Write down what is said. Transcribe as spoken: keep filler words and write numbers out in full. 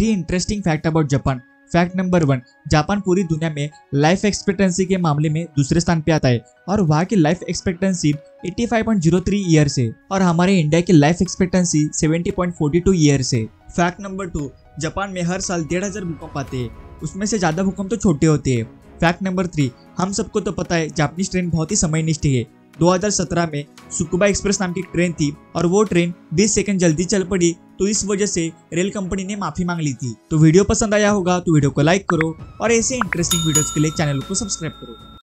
Three interesting fact about Japan. Fact number one, Japan पूरी दुनिया में लाइफ एक्सपेक्टेंसी के मामले में दूसरे स्थान पे आता है और वहाँ की लाइफ एक्सपेक्टेंसी पचासी पॉइंट शून्य तीन ईयर्स है और हमारे इंडिया की लाइफ एक्सपेक्टेंसी सत्तर पॉइंट बयालीस ईयर्स है। फैक्ट नंबर टू, जापान में हर साल डेढ़ हजार भूकंप आते हैं, उसमें से ज्यादा भूकंप तो छोटे होते हैं। फैक्ट नंबर थ्री, हम सबको तो पता है जापानीज ट्रेन बहुत ही समयनिष्ठ है। दो हज़ार सत्रह में त्सुकुबा एक्सप्रेस नाम की ट्रेन थी और वो ट्रेन बीस सेकंड जल्दी चल पड़ी, तो इस वजह से रेल कंपनी ने माफी मांग ली थी। तो वीडियो पसंद आया होगा तो वीडियो को लाइक करो और ऐसे इंटरेस्टिंग वीडियोस के लिए चैनल को सब्सक्राइब करो।